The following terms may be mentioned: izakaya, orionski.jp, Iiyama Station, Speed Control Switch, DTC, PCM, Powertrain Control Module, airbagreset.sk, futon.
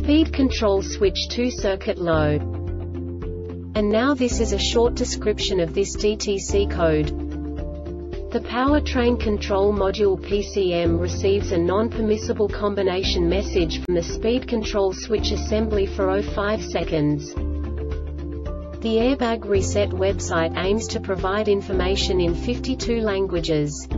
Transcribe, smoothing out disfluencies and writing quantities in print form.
Speed Control Switch 2 circuit low. And now this is a short description of this DTC code. The powertrain control module PCM receives a non-permissible combination message from the speed control switch assembly for 05 seconds. The Airbag Reset website aims to provide information in 52 languages.